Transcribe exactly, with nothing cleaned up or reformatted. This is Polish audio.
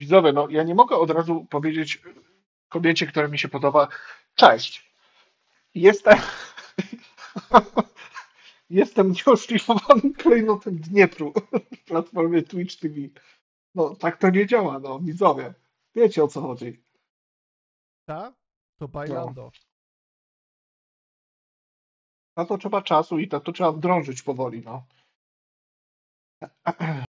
Widzowie, no ja nie mogę od razu powiedzieć kobiecie, która mi się podoba, cześć, jestem jestem nieoszlifowanym klejnotem Dniepru w platformie Twitch T V. No tak to nie działa, no widzowie, wiecie o co chodzi. Ta? To bajlando. No. Na to trzeba czasu i na to trzeba drążyć powoli, no.